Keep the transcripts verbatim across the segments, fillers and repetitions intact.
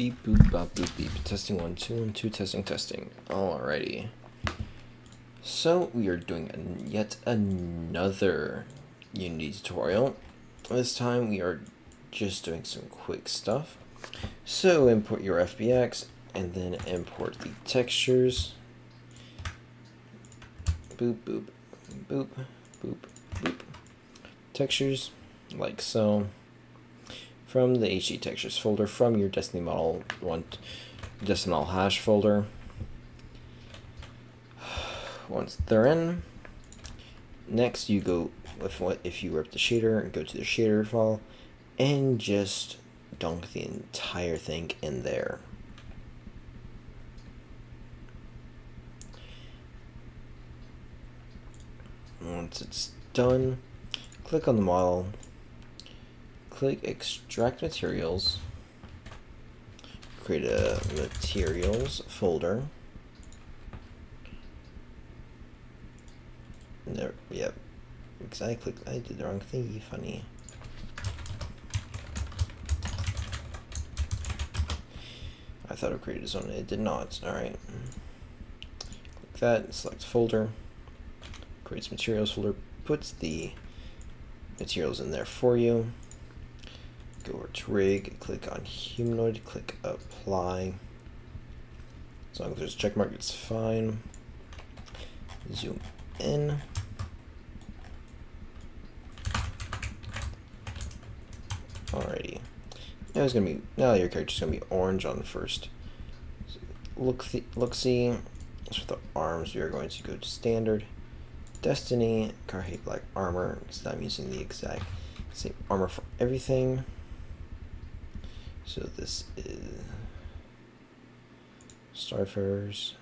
Beep, boop, bop, boop, beep. Testing one, two, one, two, testing, testing. Alrighty. So we are doing an, yet another Unity tutorial. This time we are just doing some quick stuff. So import your F B X and then import the textures. Boop, boop, boop, boop, boop. Textures, like so. From the H D Textures folder, from your Destiny model one decimal hash folder. Once they're in, next you go with what if you ripped the shader and go to the shader file and just dunk the entire thing in there. Once it's done, click on the model. Click extract materials, create a materials folder. And there, yep, because I clicked, I did the wrong thingy, funny. I thought it created its own, it did not. Alright, click that, select folder, creates materials folder, puts the materials in there for you. Go over to rig, click on humanoid, click apply. As long as there's a check mark, it's fine. Zoom in. Alrighty. Now it's gonna be now your character's gonna be orange on first. So look the look see. So the arms we are going to go to standard. Destiny, car hate black armor, because I'm using the exact same armor for everything. So this is Starfarers.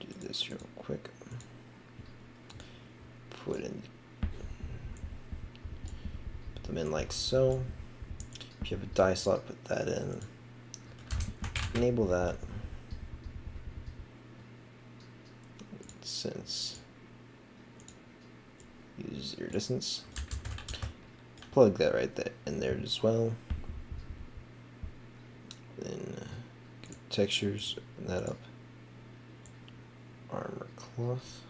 Do this real quick. Put in, put them in like so. If you have a die slot, put that in. Enable that. Since use zero distance. Plug that right there in there as well. Then uh, textures, open that up. Armor cloth.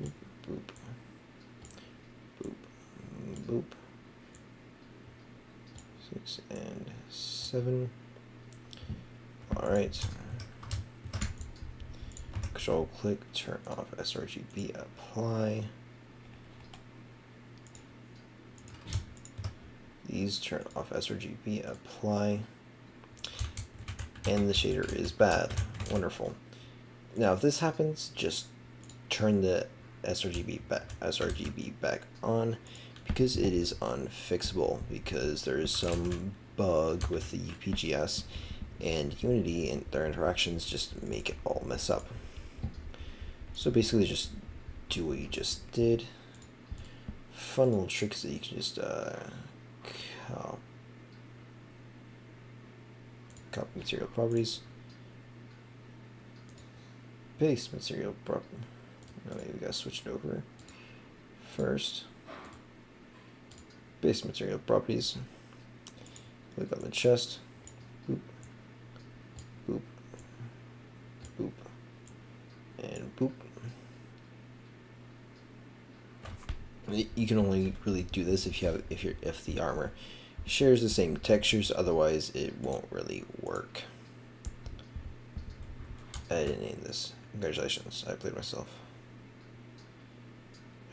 Boop, boop, boop, boop. Six and seven. All right. Control click, turn off sRGB, apply. These turn off sRGB, apply, and the shader is bad. Wonderful. Now if this happens, just turn the sRGB back, sRGB back on, because it is unfixable, because there is some bug with the U P G S and Unity and their interactions just make it all mess up. So basically just do what you just did. Fun little tricks that you can just uh, Copy material properties. Paste material property. No, maybe we gotta switch it over first. Paste material properties. Click on the chest. Boop. Boop. Boop. And boop. You can only really do this if you have if you're if the armor shares the same textures, otherwise it won't really work. I didn't name this. Congratulations, I played myself.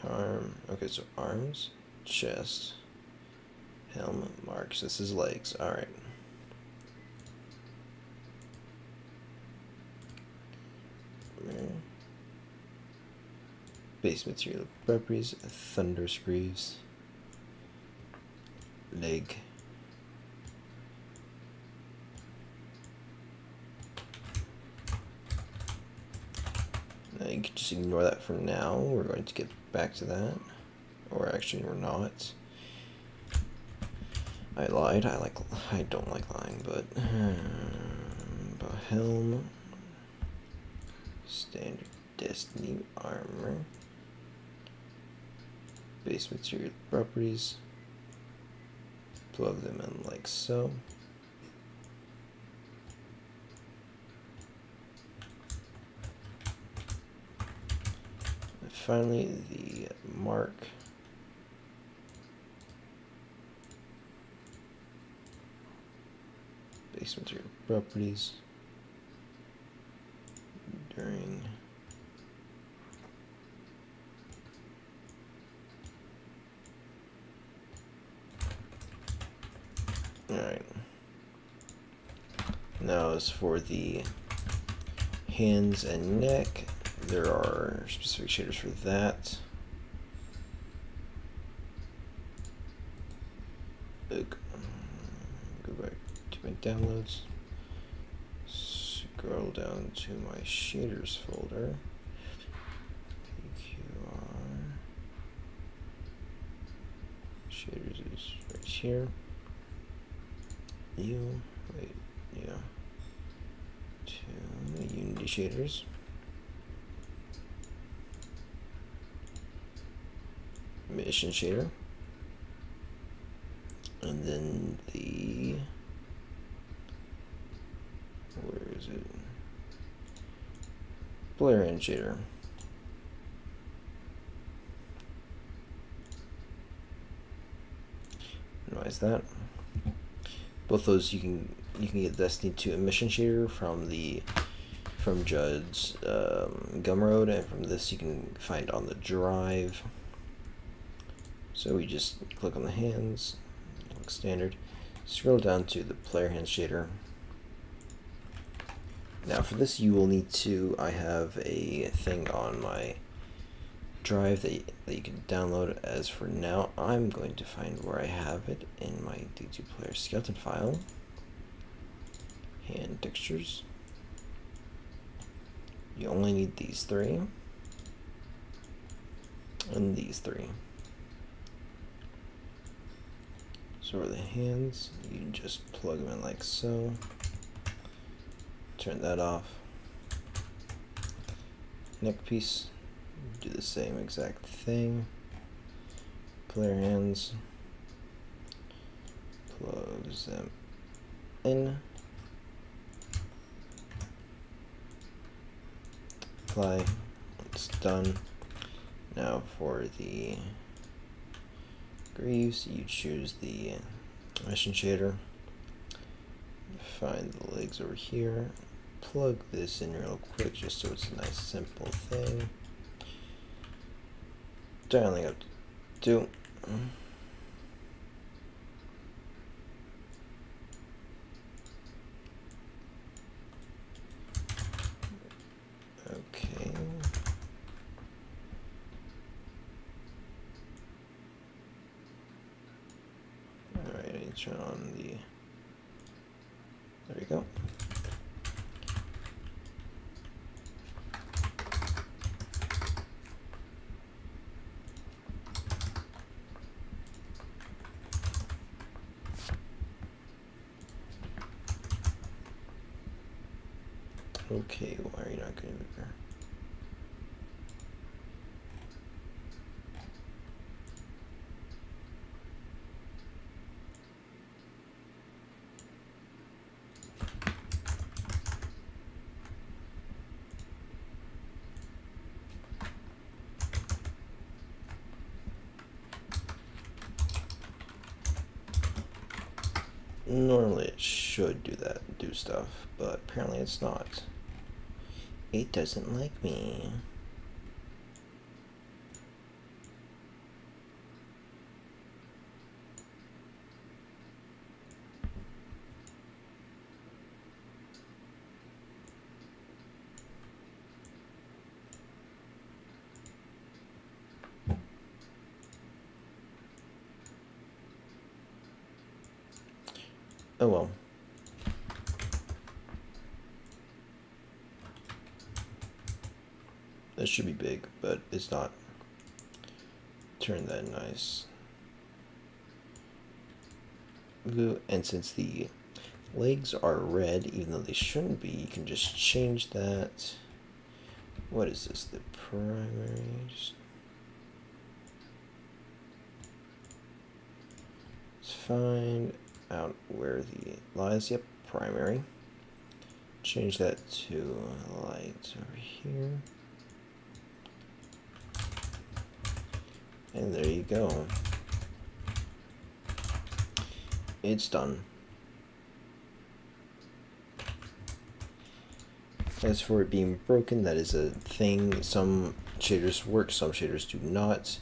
Arm, okay, so arms, chest, helm, marks. This is legs. All right. Base material properties, thunder screws, leg, now you can just ignore that for now, we're going to get back to that, or actually we're not, I lied, I like, I don't like lying, but, um, but helm, standard Destiny armor, base material properties, plug them in like so. And finally, the mark. Base material properties. During all right, now as for the hands and neck, there are specific shaders for that. Go back to my downloads. Scroll down to my shaders folder. P Q R shaders is right here. You wait, yeah. To Unity shaders. Mission shader. And then the where is it? Player end shader. Why is that? Both those you can you can get Destiny two emission shader from the from Judd's um, Gumroad, and from this you can find on the drive. So we just click on the hands, click standard, scroll down to the player hand shader. Now for this you will need to, I have a thing on my drive that, that you can download. As for now, I'm going to find where I have it in my D two player skeleton file. Hand textures. You only need these three. And these three. So for the hands, you just plug them in like so. Turn that off. Neck piece, do the same exact thing. Player hands, plugs them in. Apply. It's done. Now for the greaves, you choose the emission shader. Find the legs over here. Plug this in real quick just so it's a nice simple thing. Dialing up to two. Okay. Alright, I need to turn on the... There we go. Okay, why are you not getting bigger? Normally it should do that, do stuff, but apparently it's not. It doesn't like me. Oh well. That should be big, but it's not. Turn that nice blue. And since the legs are red, even though they shouldn't be, you can just change that. What is this? The primary. It's find out where the lies. Yep, primary. Change that to light over here. And there you go. It's done. As for it being broken, that is a thing. Some shaders work, some shaders do not.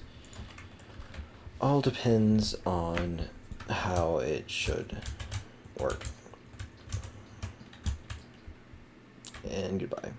All depends on how it should work. And goodbye.